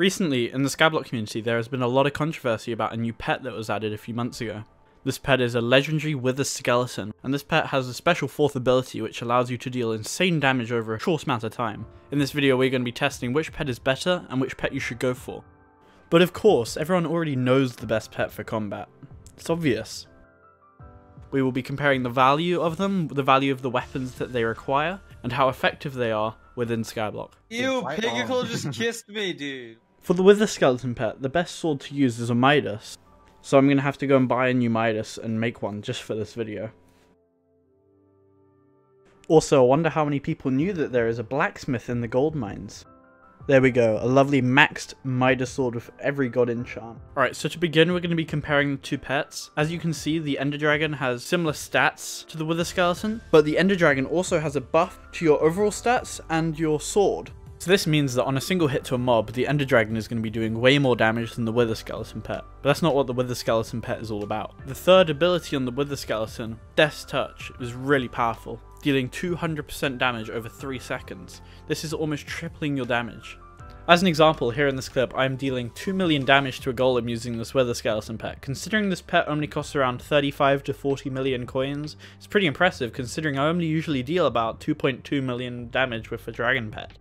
Recently, in the Skyblock community, there has been a lot of controversy about a new pet that was added a few months ago. This pet is a legendary Wither Skeleton, and this pet has a special fourth ability which allows you to deal insane damage over a short amount of time. In this video we're going to be testing which pet is better and which pet you should go for. But of course, everyone already knows the best pet for combat. It's obvious. We will be comparing the value of them, the value of the weapons that they require, and how effective they are within Skyblock. Ew, Pigicle just kissed me, dude! For the Wither Skeleton pet, the best sword to use is a Midas, so I'm going to have to go and buy a new Midas and make one just for this video. Also, I wonder how many people knew that there is a blacksmith in the gold mines. There we go, a lovely maxed Midas sword with every god enchant. Alright, so to begin we're going to be comparing the two pets. As you can see, the Ender Dragon has similar stats to the Wither Skeleton, but the Ender Dragon also has a buff to your overall stats and your sword. So this means that on a single hit to a mob, the Ender Dragon is going to be doing way more damage than the Wither Skeleton pet. But that's not what the Wither Skeleton pet is all about. The third ability on the Wither Skeleton, Death's Touch, is really powerful, dealing 200% damage over 3 seconds. This is almost tripling your damage. As an example, here in this clip, I am dealing 2 million damage to a golem using this Wither Skeleton pet. Considering this pet only costs around 35 to 40 million coins, it's pretty impressive considering I only usually deal about 2.2 million damage with a dragon pet.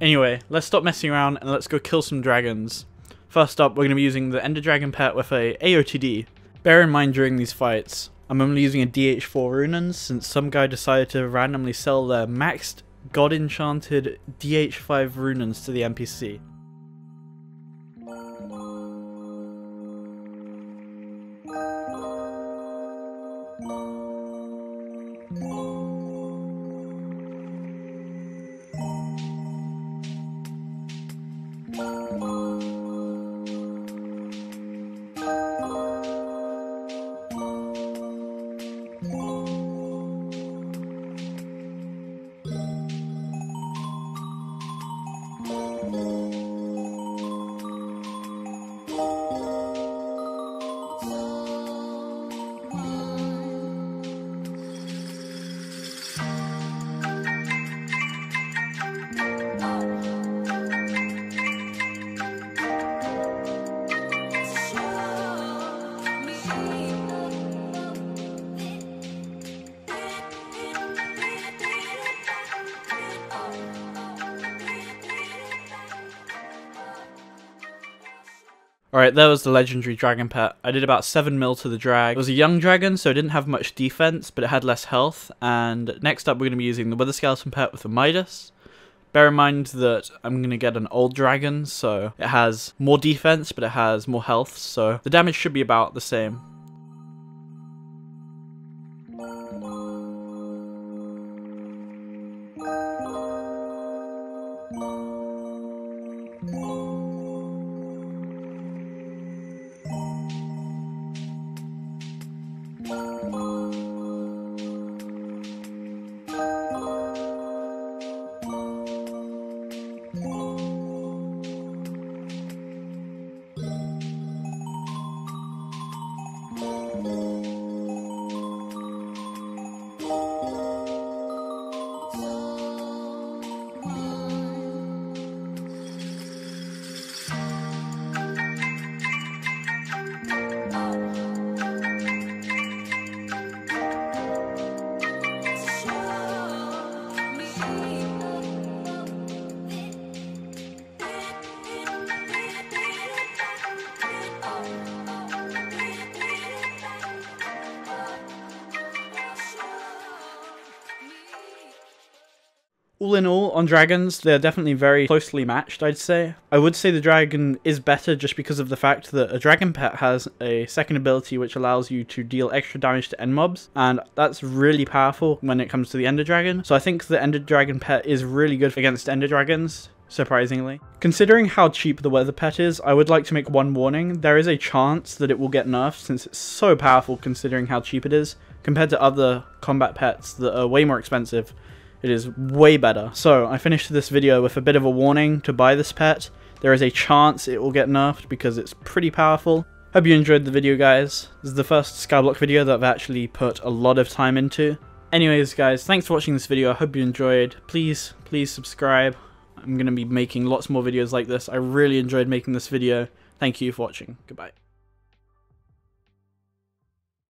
Anyway, let's stop messing around and let's go kill some dragons. First up, we're going to be using the Ender Dragon pet with a AOTD. Bear in mind during these fights, I'm only using a DH4 Runons since some guy decided to randomly sell their maxed, god enchanted DH5 Runons to the NPC. Alright, there was the legendary dragon pet. I did about 7 mil to the drag. It was a young dragon, so it didn't have much defense, but it had less health. And next up, we're going to be using the Wither Skeleton pet with the Midas. Bear in mind that I'm going to get an old dragon, so it has more defense, but it has more health, so the damage should be about the same. All in all, on dragons, they're definitely very closely matched, I'd say. I would say the dragon is better just because of the fact that a dragon pet has a second ability which allows you to deal extra damage to end mobs, and that's really powerful when it comes to the Ender Dragon. So I think the Ender Dragon pet is really good against Ender Dragons, surprisingly. Considering how cheap the Wither pet is, I would like to make one warning. There is a chance that it will get nerfed since it's so powerful considering how cheap it is, compared to other combat pets that are way more expensive. It is way better. So I finished this video with a bit of a warning to buy this pet. There is a chance it will get nerfed because it's pretty powerful. Hope you enjoyed the video, guys. This is the first Skyblock video that I've actually put a lot of time into. Anyways, guys, thanks for watching this video. I hope you enjoyed. Please subscribe. I'm going to be making lots more videos like this. I really enjoyed making this video. Thank you for watching. Goodbye.